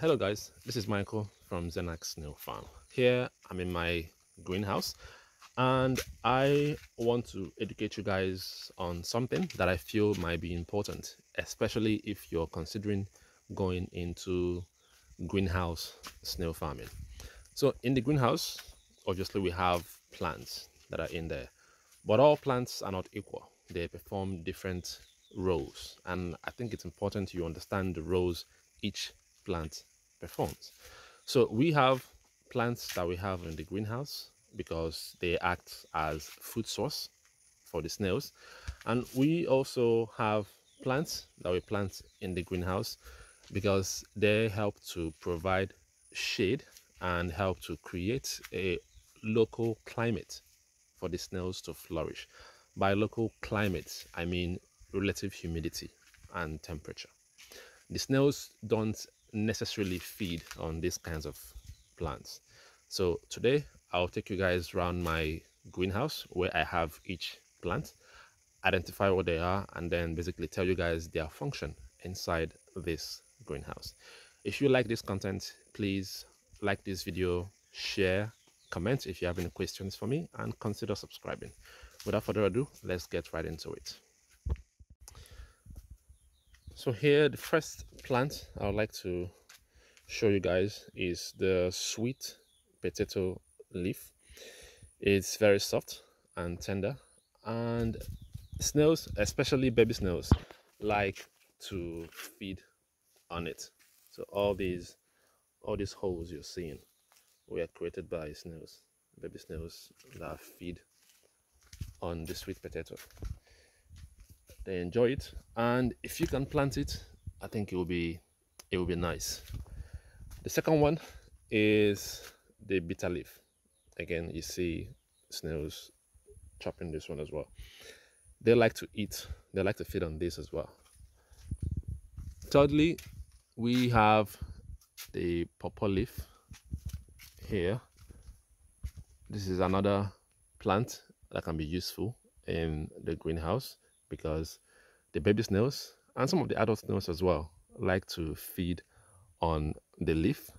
Hello guys, this is Michael from Zenak Snail Farm. Here I'm in my greenhouse and I want to educate you guys on something that I feel might be important, especially if you're considering going into greenhouse snail farming. So in the greenhouse, obviously we have plants that are in there, but all plants are not equal. They perform different roles, and I think it's important you understand the roles each plant performs. So we have plants that we have in the greenhouse because they act as food source for the snails, and we also have plants that we plant in the greenhouse because they help to provide shade and help to create a local climate for the snails to flourish. By local climate, I mean relative humidity and temperature. The snails don't necessarily feed on these kinds of plants. So today I'll take you guys around my greenhouse where I have each plant, identify what they are, and then basically tell you guys their function inside this greenhouse. If you like this content, please like this video, share, comment if you have any questions for me, and consider subscribing. Without further ado, let's get right into it. So here, the first plant I would like to show you guys is the sweet potato leaf. It's very soft and tender, and snails, especially baby snails, like to feed on it. So all these holes you're seeing were created by snails, baby snails that feed on the sweet potato. They enjoy it, and if you can plant it, I think it will be nice. The second one is the bitter leaf. Again, you see snails chopping this one as well. They like to eat, they like to feed on this as well. Thirdly, we have the pawpaw leaf here. This is another plant that can be useful in the greenhouse because the baby snails and some of the adult snails as well like to feed on the leaf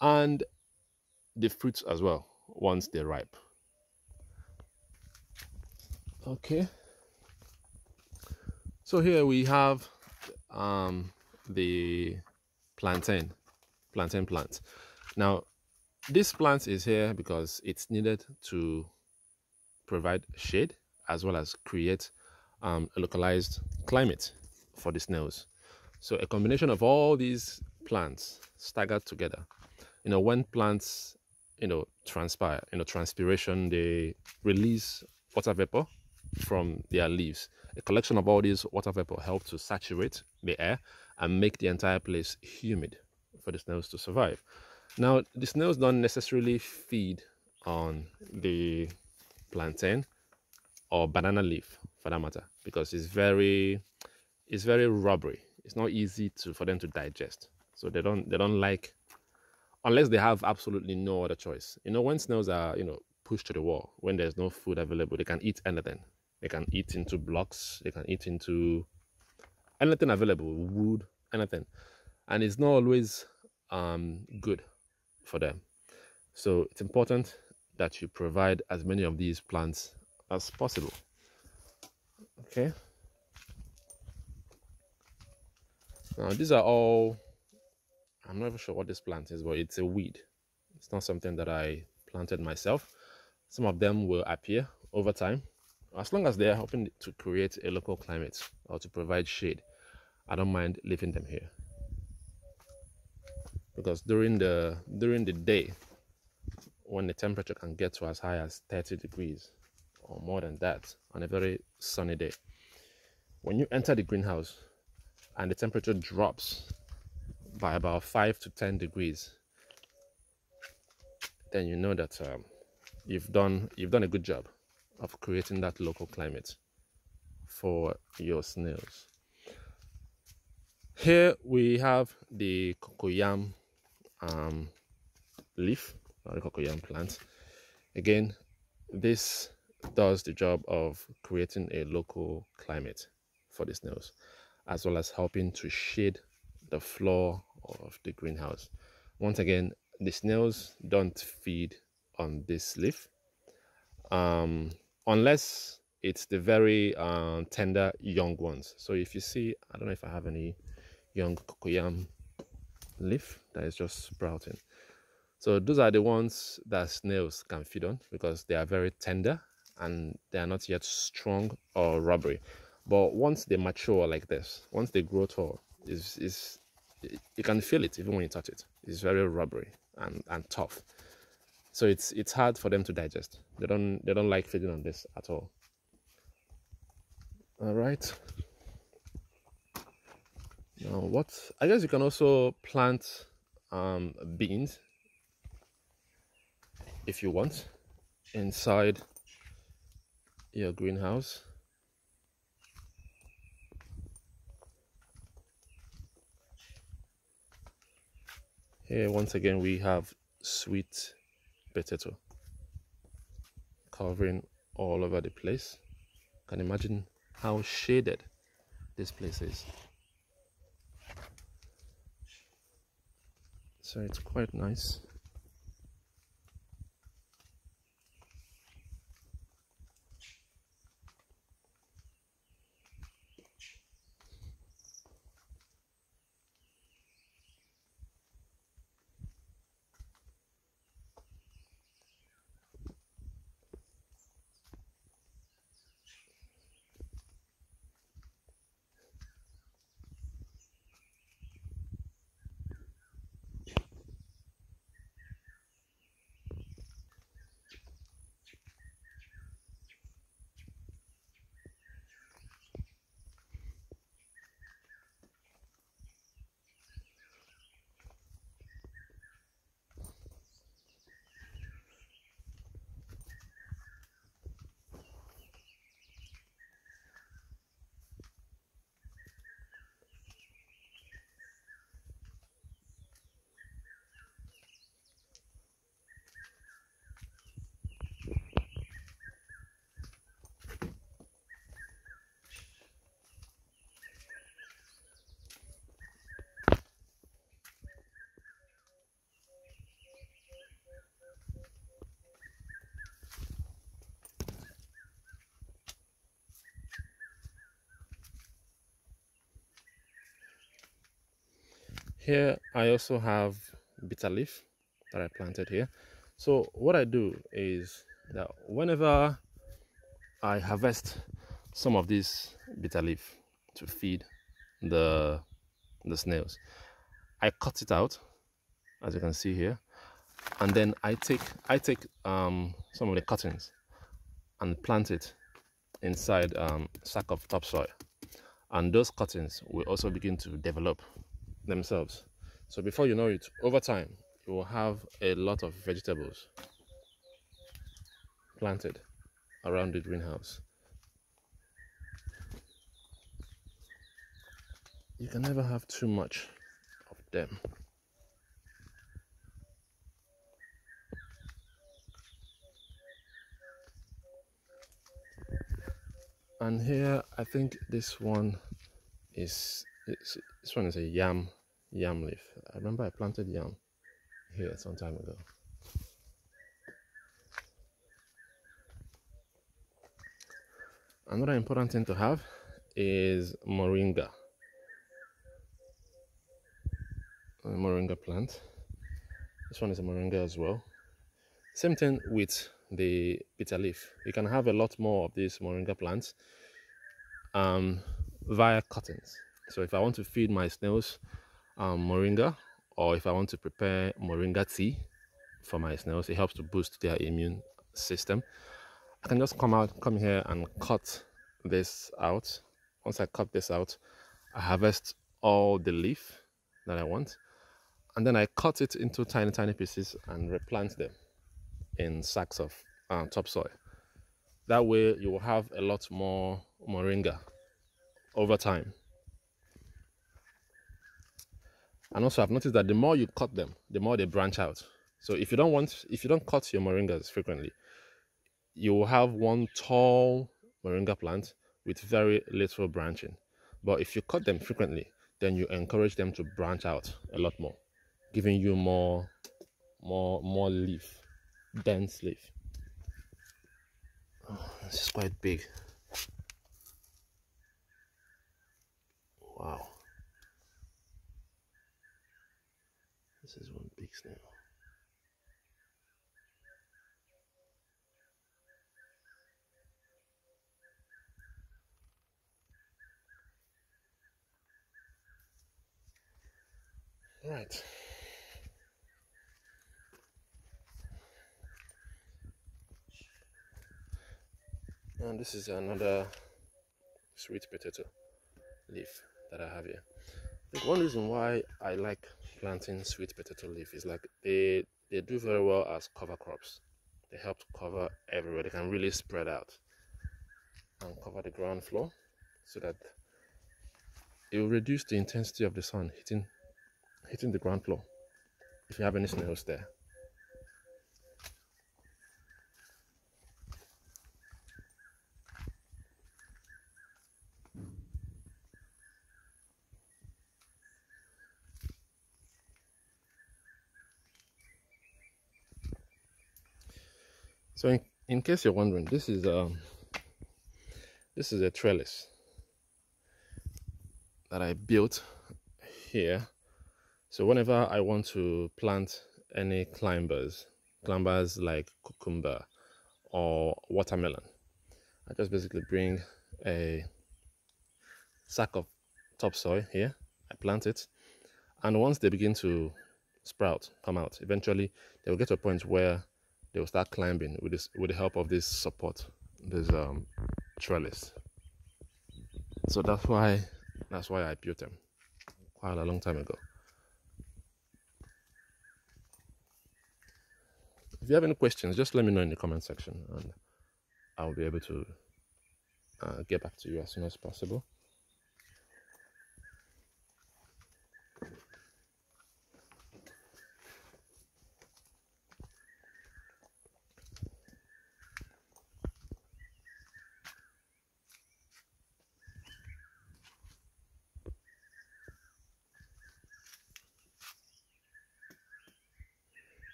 and the fruits as well once they're ripe. Okay, so here we have the plantain plant. Now this plant is here because it's needed to provide shade as well as create a localized climate for the snails. So a combination of all these plants staggered together. You know, when plants, you know, transpire, you know, transpiration, they release water vapor from their leaves. A collection of all these water vapor helps to saturate the air and make the entire place humid for the snails to survive. Now, the snails don't necessarily feed on the plantain or banana leaf for that matter, because it's very rubbery. It's not easy for them to digest, so they don't like, unless they have absolutely no other choice. You know, when snails are, you know, pushed to the wall, when there's no food available, they can eat anything. They can eat into blocks, they can eat into anything available, wood, anything, and it's not always good for them. So it's important that you provide as many of these plants as possible. Okay, now these are all, I'm not even sure what this plant is, but it's a weed. It's not something that I planted myself. Some of them will appear over time. As long as they're helping to create a local climate or to provide shade, I don't mind leaving them here, because during the day, when the temperature can get to as high as 30 degrees or more than that on a very sunny day, when you enter the greenhouse and the temperature drops by about 5 to 10 degrees, then you know that you've done a good job of creating that local climate for your snails. Here we have the cocoyam leaf, or the cocoyam plant. Again, this does the job of creating a local climate for the snails, as well as helping to shade the floor of the greenhouse. Once again, the snails don't feed on this leaf unless it's the very tender young ones. So if you see, I don't know if I have any young cocoyam leaf that is just sprouting. So those are the ones that snails can feed on because they are very tender and they are not yet strong or rubbery. But once they mature like this, once they grow tall, you can feel it even when you touch it. It's very rubbery and tough. So it's hard for them to digest. They don't like feeding on this at all. All right. Now what? I guess you can also plant beans if you want inside your greenhouse. Here once again we have sweet potato covering all over the place. Can you imagine how shaded this place is? So it's quite nice. Here I also have bitter leaf that I planted here. So what I do is that whenever I harvest some of this bitter leaf to feed the snails, I cut it out, as you can see here, and then I take some of the cuttings and plant it inside sack of topsoil, and those cuttings will also begin to develop themselves. So before you know it, over time you will have a lot of vegetables planted around the greenhouse. You can never have too much of them. And here I think this one is a yam leaf. I remember I planted yam here some time ago. Another important thing to have is moringa. A moringa plant. This one is a moringa as well. Same thing with the bitter leaf. You can have a lot more of these moringa plants via cuttings. So if I want to feed my snails moringa, or if I want to prepare moringa tea for my snails, it helps to boost their immune system. I can just come here and cut this out. Once I cut this out, I harvest all the leaf that I want, and then I cut it into tiny pieces and replant them in sacks of topsoil. That way you will have a lot more moringa over time. And also I've noticed that the more you cut them, the more they branch out. So if you don't cut your moringas frequently, you will have one tall moringa plant with very little branching. But if you cut them frequently, then you encourage them to branch out a lot more, giving you more leaf, dense leaf. Oh, this is quite big. Wow. This is one big snail. Right. And this is another sweet potato leaf that I have here. The one reason why I like planting sweet potato leaf is like they do very well as cover crops. They help cover everywhere. They can really spread out and cover the ground floor, so that it will reduce the intensity of the sun hitting the ground floor if you have any snails there. So in case you're wondering, this is a trellis that I built here. So whenever I want to plant any climbers like cucumber or watermelon, I just basically bring a sack of topsoil here, I plant it, and once they begin to sprout, come out, eventually they will get to a point where they will start climbing with the help of this support, this trellis. So that's why I built them quite a long time ago. If you have any questions, just let me know in the comment section and I'll be able to get back to you as soon as possible.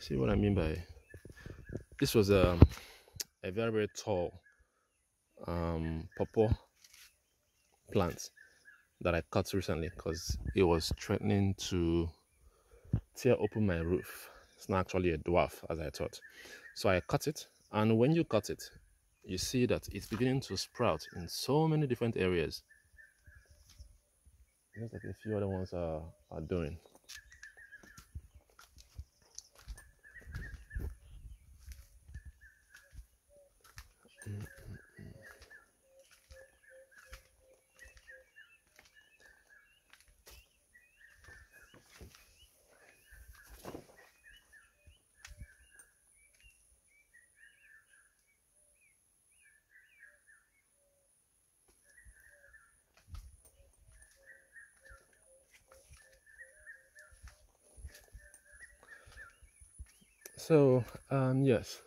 See what I mean by this was a very, very tall pawpaw plant that I cut recently because it was threatening to tear open my roof. It's not actually a dwarf as I thought. So I cut it, and when you cut it, you see that it's beginning to sprout in so many different areas. Just like a few other ones are doing. So yes,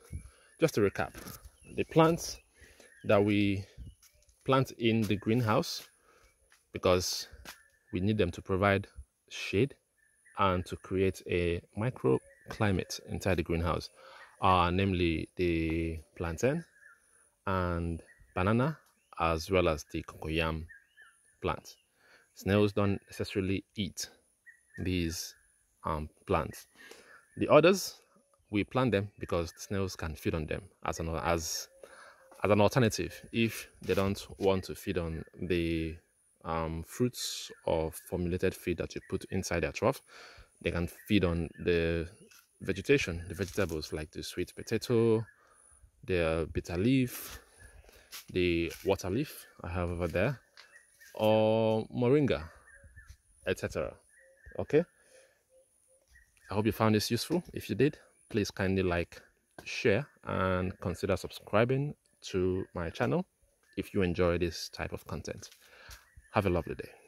just to recap, the plants that we plant in the greenhouse because we need them to provide shade and to create a microclimate inside the greenhouse are namely the plantain and banana, as well as the cocoyam plant. Snails don't necessarily eat these plants. The others, we plant them because the snails can feed on them as an alternative if they don't want to feed on the fruits or formulated feed that you put inside their trough. They can feed on the vegetation, the vegetables like the sweet potato, the bitter leaf, the water leaf I have over there, or moringa, etc. Okay, I hope you found this useful. If you did, please kindly like, share, and consider subscribing to my channel if you enjoy this type of content. Have a lovely day.